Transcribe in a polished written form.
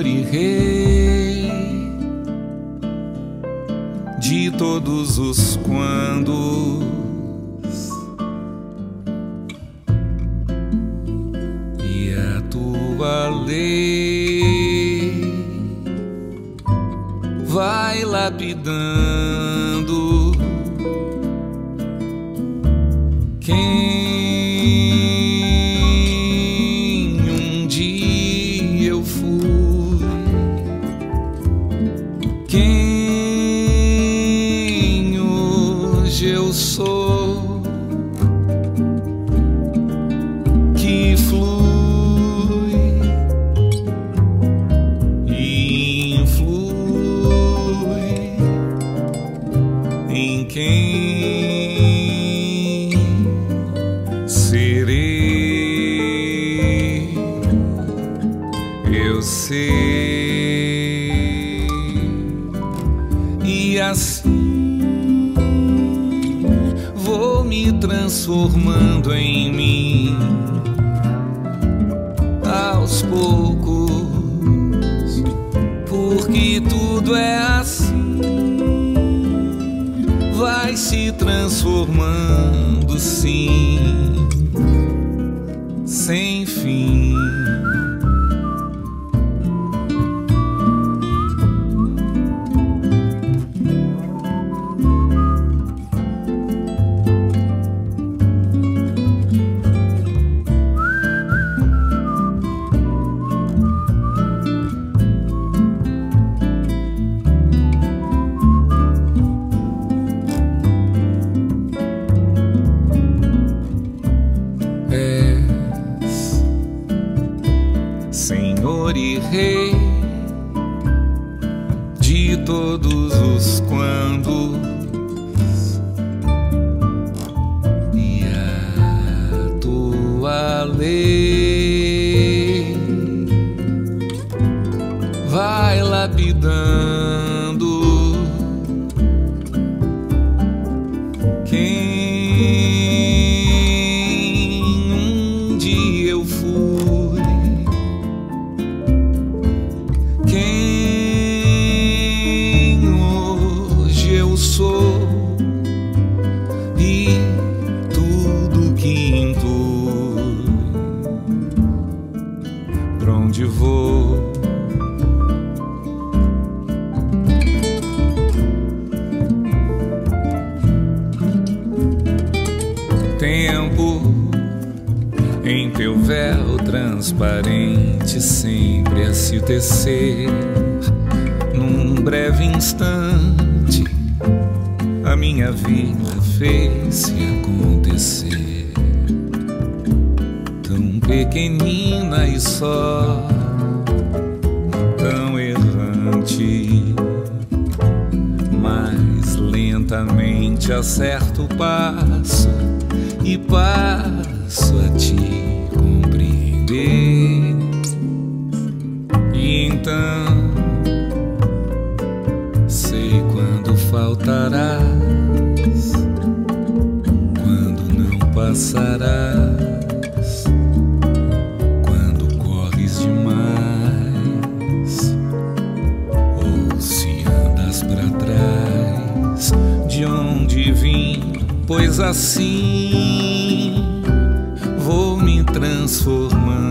Senhor e Rei de todos os quandos, e a tua lei vai lapidando quem um dia eu fui, quem hoje eu sou, que flui e influi em quem serei. Eu sei, e assim vou me transformando em mim aos poucos, porque tudo é assim, vai se transformando, sim, sem fim. Senhor e Rei de todos os quantos, e a tua lei vai lapidando quem um dia eu fui, e tudo que intui. Pra onde vou? Tempo em teu véu transparente sempre a se tecer, num breve instante a minha vida fez-se acontecer, tão pequenina e só, tão errante, mas lentamente acerto o passo e passo a te compreender. E então sei quando faltarás, quando não passarás, quando corres demais, ou se andas para trás de onde vim, pois assim vou me transformando